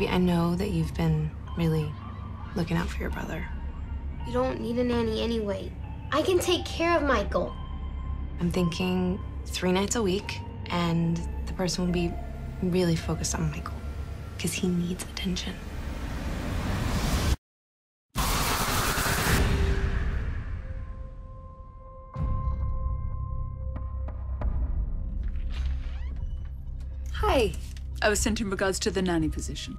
Baby, I know that you've been really looking out for your brother. You don't need a nanny anyway. I can take care of Michael. I'm thinking 3 nights a week, and the person will be really focused on Michael, because he needs attention. Hi. I was sent in regards to the nanny position.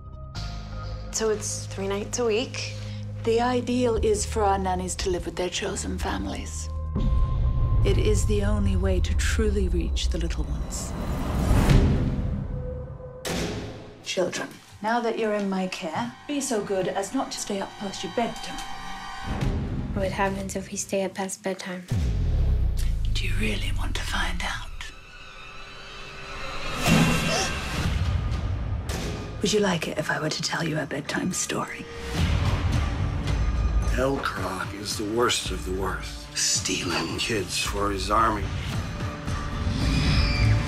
So it's 3 nights a week. The ideal is for our nannies to live with their chosen families. It is the only way to truly reach the little ones. Children, now that you're in my care, be so good as not to stay up past your bedtime. What happens if we stay up past bedtime? Do you really want to find out? Would you like it if I were to tell you a bedtime story? Elkrog is the worst of the worst, stealing kids for his army.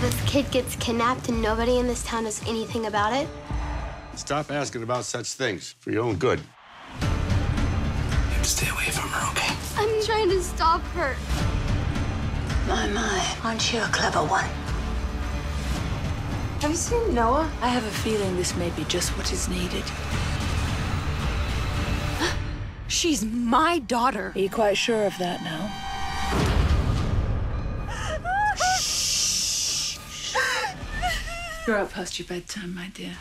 This kid gets kidnapped and nobody in this town knows anything about it? Stop asking about such things for your own good. You have to stay away from her, okay? I'm trying to stop her. My, aren't you a clever one? Have you seen Noah? I have a feeling this may be just what is needed. She's my daughter. Are you quite sure of that now? Shh. You're up past your bedtime, my dear.